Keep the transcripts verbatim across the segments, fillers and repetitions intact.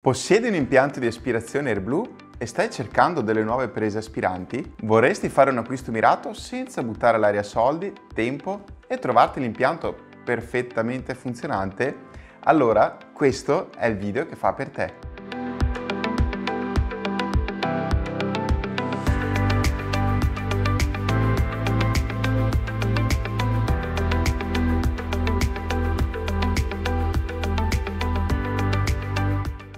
Possiedi un impianto di aspirazione AirBlu e stai cercando delle nuove prese aspiranti? Vorresti fare un acquisto mirato senza buttare all'aria soldi, tempo e trovarti l'impianto perfettamente funzionante? Allora questo è il video che fa per te.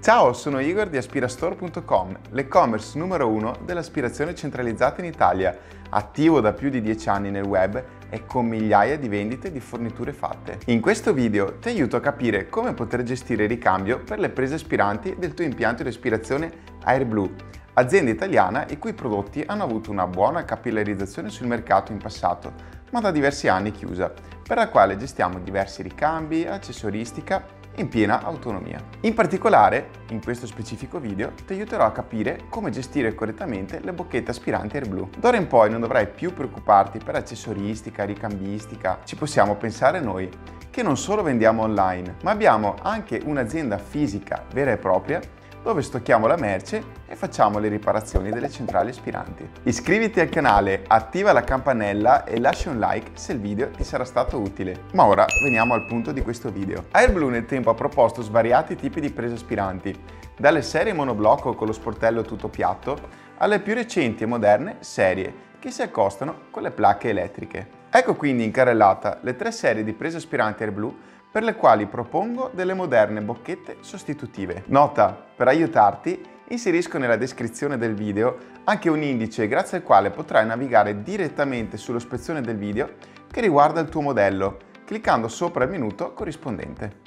Ciao, sono Igor di Aspirastore punto com, l'e-commerce numero uno dell'aspirazione centralizzata in Italia, attivo da più di dieci anni nel web e con migliaia di vendite di forniture fatte. In questo video ti aiuto a capire come poter gestire il ricambio per le prese aspiranti del tuo impianto di aspirazione AirBlu, azienda italiana i cui prodotti hanno avuto una buona capillarizzazione sul mercato in passato, ma da diversi anni chiusa, per la quale gestiamo diversi ricambi, accessoristica in piena autonomia. In particolare, in questo specifico video ti aiuterò a capire come gestire correttamente le bocchette aspiranti AirBlu. D'ora in poi non dovrai più preoccuparti per accessoristica, ricambistica, ci possiamo pensare noi, che non solo vendiamo online, ma abbiamo anche un'azienda fisica vera e propria dove stocchiamo la merce e facciamo le riparazioni delle centrali aspiranti. Iscriviti al canale, attiva la campanella e lascia un like se il video ti sarà stato utile. Ma ora veniamo al punto di questo video. AirBlu nel tempo ha proposto svariati tipi di prese aspiranti, dalle serie monoblocco con lo sportello tutto piatto alle più recenti e moderne serie che si accostano con le placche elettriche. Ecco quindi in carrellata le tre serie di prese aspiranti AirBlu per le quali propongo delle moderne bocchette sostitutive. Nota, per aiutarti inserisco nella descrizione del video anche un indice grazie al quale potrai navigare direttamente sullo spezzone del video che riguarda il tuo modello, cliccando sopra il minuto corrispondente.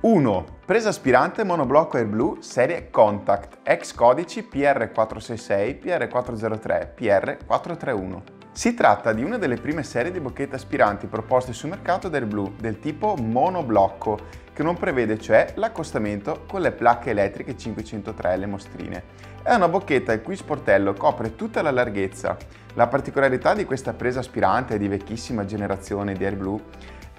uno. Presa aspirante monoblocco AirBlu serie Contact, ex codici P R quattrocentosessantasei, P R quattrocentotre, P R quattrocentotrentuno. Si tratta di una delle prime serie di bocchette aspiranti proposte sul mercato AirBlu del tipo monoblocco, che non prevede cioè l'accostamento con le placche elettriche cinquecentotre e le mostrine. È una bocchetta il cui sportello copre tutta la larghezza. La particolarità di questa presa aspirante di vecchissima generazione di AirBlu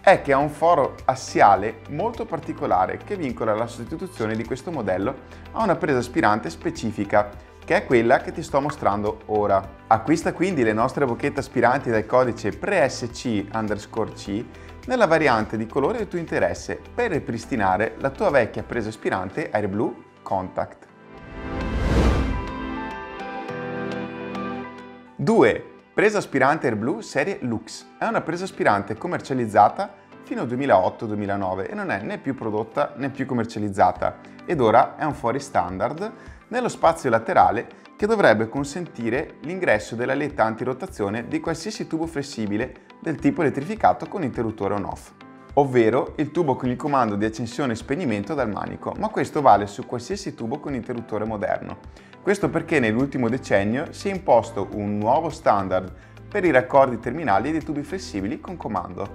è che ha un foro assiale molto particolare che vincola la sostituzione di questo modello a una presa aspirante specifica, che è quella che ti sto mostrando ora. Acquista quindi le nostre bocchette aspiranti dal codice P R E S C underscore C nella variante di colore del tuo interesse per ripristinare la tua vecchia presa aspirante AirBlu Contact. due. Presa aspirante AirBlu serie Lux. È una presa aspirante commercializzata fino al duemilaotto duemilanove e non è né più prodotta né più commercializzata ed ora è un fuori standard nello spazio laterale che dovrebbe consentire l'ingresso della letta antirotazione di qualsiasi tubo flessibile del tipo elettrificato con interruttore on-off, ovvero il tubo con il comando di accensione e spegnimento dal manico, ma questo vale su qualsiasi tubo con interruttore moderno. Questo perché nell'ultimo decennio si è imposto un nuovo standard per i raccordi terminali dei tubi flessibili con comando.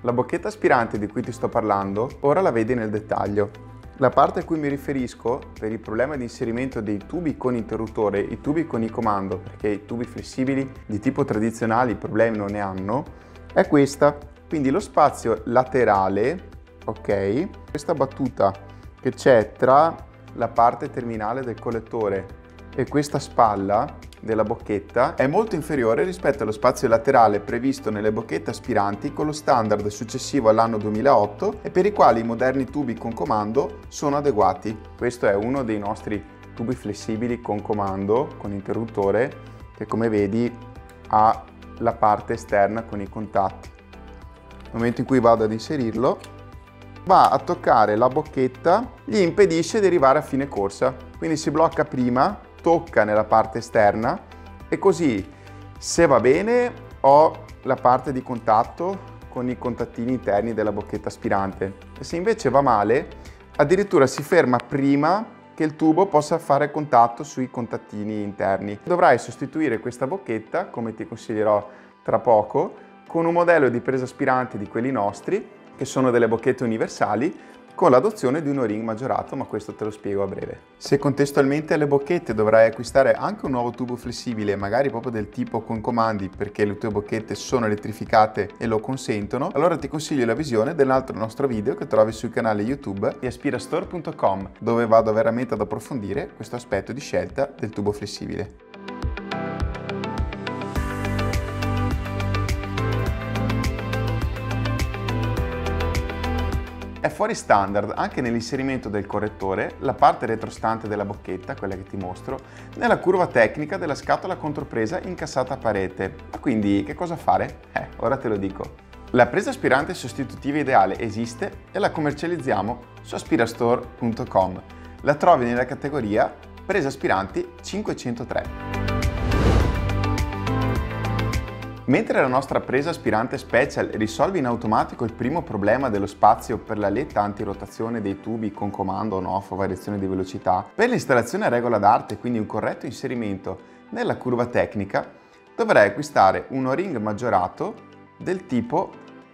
La bocchetta aspirante di cui ti sto parlando ora la vedi nel dettaglio. La parte a cui mi riferisco per il problema di inserimento dei tubi con interruttore, i tubi con i comando, perché i tubi flessibili di tipo tradizionali problemi non ne hanno, è questa. Quindi lo spazio laterale, ok, questa battuta che c'è tra la parte terminale del collettore e questa spalla della bocchetta è molto inferiore rispetto allo spazio laterale previsto nelle bocchette aspiranti con lo standard successivo all'anno duemilaotto e per i quali i moderni tubi con comando sono adeguati. Questo è uno dei nostri tubi flessibili con comando, con interruttore, che come vedi ha la parte esterna con i contatti. Nel momento in cui vado ad inserirlo, va a toccare la bocchetta, gli impedisce di arrivare a fine corsa, quindi si blocca prima, tocca nella parte esterna e così, se va bene, ho la parte di contatto con i contattini interni della bocchetta aspirante. E se invece va male, addirittura si ferma prima che il tubo possa fare contatto sui contattini interni. Dovrai sostituire questa bocchetta, come ti consiglierò tra poco, con un modello di presa aspirante di quelli nostri, che sono delle bocchette universali, con l'adozione di un O-ring maggiorato, ma questo te lo spiego a breve. Se contestualmente alle bocchette dovrai acquistare anche un nuovo tubo flessibile, magari proprio del tipo con comandi, perché le tue bocchette sono elettrificate e lo consentono, allora ti consiglio la visione dell'altro nostro video che trovi sul canale YouTube di Aspirastore punto com, dove vado veramente ad approfondire questo aspetto di scelta del tubo flessibile. È fuori standard anche nell'inserimento del correttore, la parte retrostante della bocchetta, quella che ti mostro, nella curva tecnica della scatola contropresa incassata a parete. Ma quindi che cosa fare? Eh, ora te lo dico. La presa aspirante sostitutiva ideale esiste e la commercializziamo su Aspirastore punto com. La trovi nella categoria prese aspiranti cinquecentotré. Mentre la nostra presa aspirante special risolve in automatico il primo problema dello spazio per la letta antirotazione dei tubi con comando on off o variazione di velocità, per l'installazione a regola d'arte, quindi un corretto inserimento nella curva tecnica, dovrai acquistare un O-ring maggiorato del tipo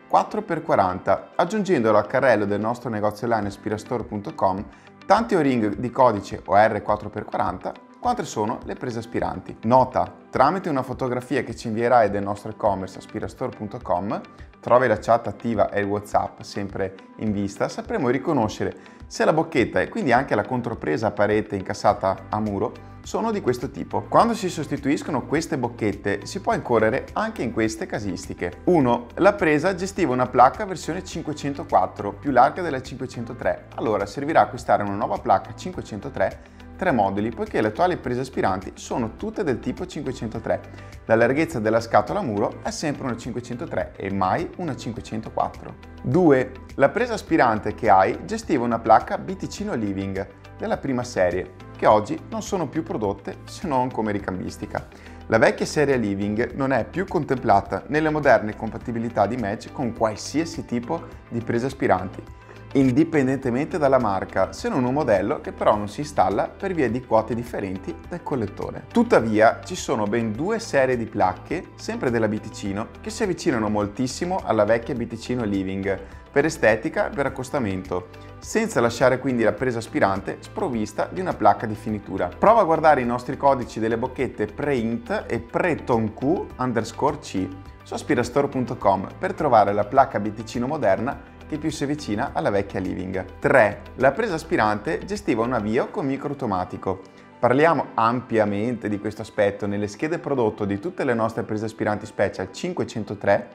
quattro per quaranta, aggiungendolo al carrello del nostro negozio online Aspirastore punto com tanti O-ring di codice O R quattro per quaranta quante sono le prese aspiranti. Nota: tramite una fotografia che ci invierai del nostro e-commerce Aspirastore punto com, trovi la chat attiva e il WhatsApp sempre in vista, sapremo riconoscere se la bocchetta e quindi anche la contropresa a parete incassata a muro sono di questo tipo. Quando si sostituiscono queste bocchette si può incorrere anche in queste casistiche. uno La presa gestiva una placca versione cinquecentoquattro, più larga della cinquecentotré, allora servirà acquistare una nuova placca cinquecentotré tre moduli, poiché le attuali prese aspiranti sono tutte del tipo cinquecentotré. La larghezza della scatola a muro è sempre una cinquecentotré e mai una cinquecentoquattro. due La presa aspirante che hai gestiva una placca Bticino Living della prima serie, che oggi non sono più prodotte se non come ricambistica. La vecchia serie Living non è più contemplata nelle moderne compatibilità di match con qualsiasi tipo di prese aspiranti, indipendentemente dalla marca, se non un modello che però non si installa per via di quote differenti del collettore. Tuttavia ci sono ben due serie di placche, sempre della Bticino, che si avvicinano moltissimo alla vecchia Bticino Living per estetica e per accostamento, senza lasciare quindi la presa aspirante sprovvista di una placca di finitura. Prova a guardare i nostri codici delle bocchette preint e pretonq underscore c su Aspirastore punto com per trovare la placca Bticino moderna che più si avvicina alla vecchia Living. tre La presa aspirante gestiva un avvio con micro automatico. Parliamo ampiamente di questo aspetto nelle schede prodotto di tutte le nostre prese aspiranti special cinquecentotré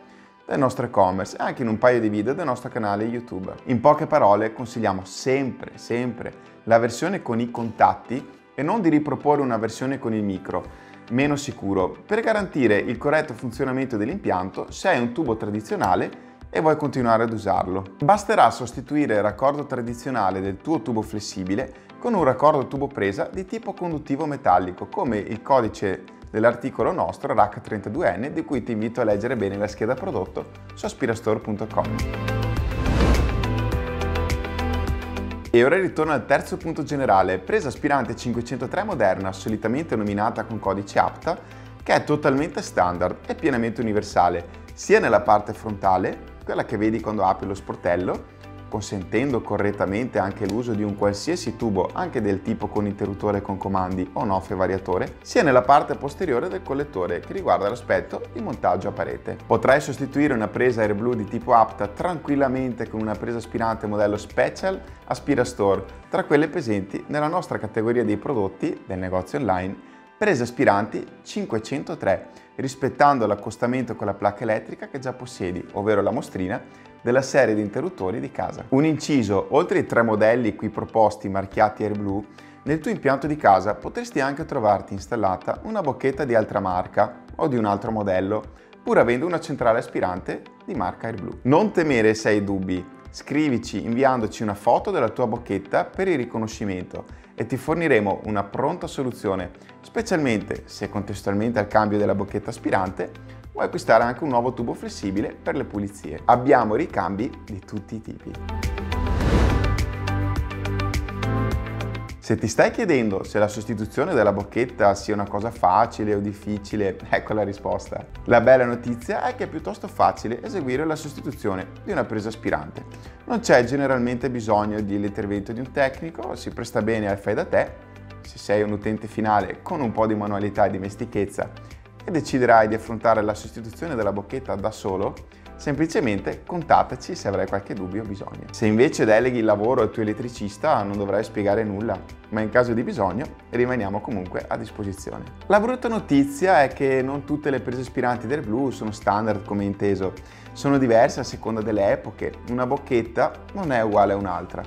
del nostro e-commerce e anche in un paio di video del nostro canale YouTube. In poche parole consigliamo sempre, sempre la versione con i contatti e non di riproporre una versione con il micro, meno sicuro, per garantire il corretto funzionamento dell'impianto se è un tubo tradizionale e vuoi continuare ad usarlo. Basterà sostituire il raccordo tradizionale del tuo tubo flessibile con un raccordo tubo presa di tipo conduttivo metallico, come il codice dell'articolo nostro R A C trentadue N, di cui ti invito a leggere bene la scheda prodotto su Aspirastore punto com. E ora ritorno al terzo punto generale, presa aspirante cinquecentotré moderna, solitamente nominata con codice APTA, che è totalmente standard e pienamente universale, sia nella parte frontale, quella che vedi quando apri lo sportello, consentendo correttamente anche l'uso di un qualsiasi tubo, anche del tipo con interruttore con comandi o on-off e variatore, sia nella parte posteriore del collettore che riguarda l'aspetto di montaggio a parete. Potrai sostituire una presa AirBlu di tipo APTA tranquillamente con una presa aspirante modello Special Aspirastore, tra quelle presenti nella nostra categoria dei prodotti del negozio online prese aspiranti cinquecentotré, rispettando l'accostamento con la placca elettrica che già possiedi, ovvero la mostrina della serie di interruttori di casa. Un inciso: oltre ai tre modelli qui proposti marchiati AirBlu, nel tuo impianto di casa potresti anche trovarti installata una bocchetta di altra marca o di un altro modello, pur avendo una centrale aspirante di marca AirBlu. Non temere se hai dubbi. Scrivici inviandoci una foto della tua bocchetta per il riconoscimento e ti forniremo una pronta soluzione, specialmente se contestualmente al cambio della bocchetta aspirante vuoi acquistare anche un nuovo tubo flessibile per le pulizie. Abbiamo ricambi di tutti i tipi. Se ti stai chiedendo se la sostituzione della bocchetta sia una cosa facile o difficile, ecco la risposta. La bella notizia è che è piuttosto facile eseguire la sostituzione di una presa aspirante. Non c'è generalmente bisogno dell'intervento di un tecnico, si presta bene al fai da te, se sei un utente finale con un po' di manualità e dimestichezza e deciderai di affrontare la sostituzione della bocchetta da solo, semplicemente contattaci se avrai qualche dubbio o bisogno. Se invece deleghi il lavoro al tuo elettricista non dovrai spiegare nulla, ma in caso di bisogno rimaniamo comunque a disposizione. La brutta notizia è che non tutte le prese aspiranti del blu sono standard come inteso, sono diverse a seconda delle epoche, una bocchetta non è uguale a un'altra.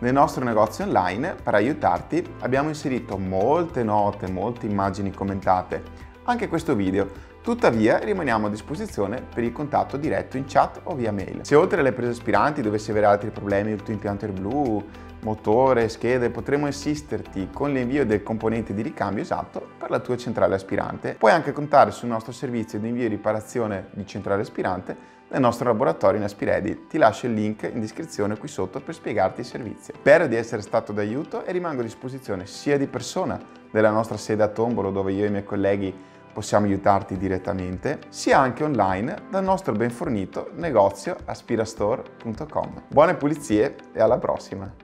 Nel nostro negozio online, per aiutarti, abbiamo inserito molte note, molte immagini commentate, anche questo video. Tuttavia rimaniamo a disposizione per il contatto diretto in chat o via mail. Se oltre alle prese aspiranti dovessi avere altri problemi il tuo impianto AirBlu, motore, schede, potremo assisterti con l'invio del componente di ricambio esatto per la tua centrale aspirante. Puoi anche contare sul nostro servizio di invio e riparazione di centrale aspirante nel nostro laboratorio in Aspiredi. Ti lascio il link in descrizione qui sotto per spiegarti il servizio. Spero di essere stato d'aiuto e rimango a disposizione sia di persona della nostra sede a Tombolo, dove io e i miei colleghi possiamo aiutarti direttamente, sia anche online dal nostro ben fornito negozio Aspirastore punto com. Buone pulizie e alla prossima!